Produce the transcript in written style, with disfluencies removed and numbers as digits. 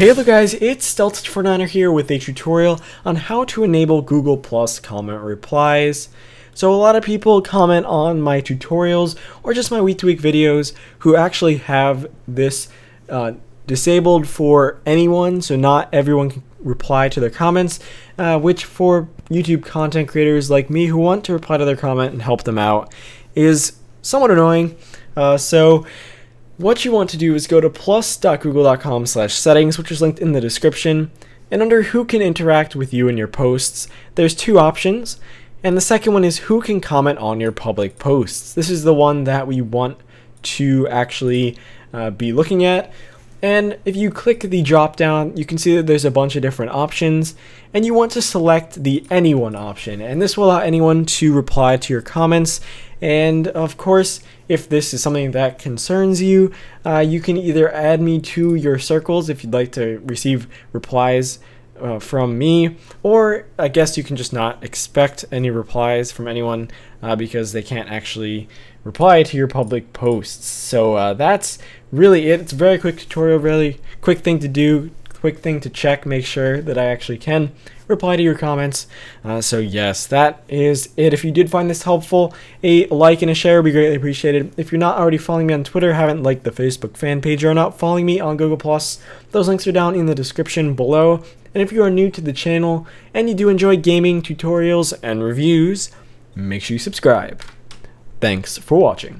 Hey there guys, it's Delta249er here with a tutorial on how to enable Google+ comment replies. So a lot of people comment on my tutorials or just my week-to-week videos who actually have this disabled for anyone, so not everyone can reply to their comments, which for YouTube content creators like me who want to reply to their comment and help them out is somewhat annoying. So what you want to do is go to plus.google.com/settings, which is linked in the description, and under who can interact with you and your posts, there's two options, and the second one is who can comment on your public posts. This is the one that we want to actually be looking at, and if you click the drop down, you can see that there's a bunch of different options, and you want to select the anyone option, and this will allow anyone to reply to your comments. And of course, if this is something that concerns you, you can either add me to your circles if you'd like to receive replies from me, or I guess you can just not expect any replies from anyone because they can't actually reply to your public posts. So that's really it. It's a very quick tutorial, really quick thing to do, quick thing to check, make sure that I actually can reply to your comments. So yes, that is it. If you did find this helpful, a like and a share would be greatly appreciated. If you're not already following me on Twitter, haven't liked the Facebook fan page, or not following me on Google+, those links are down in the description below. And if you are new to the channel and you do enjoy gaming, tutorials, and reviews, make sure you subscribe. Thanks for watching.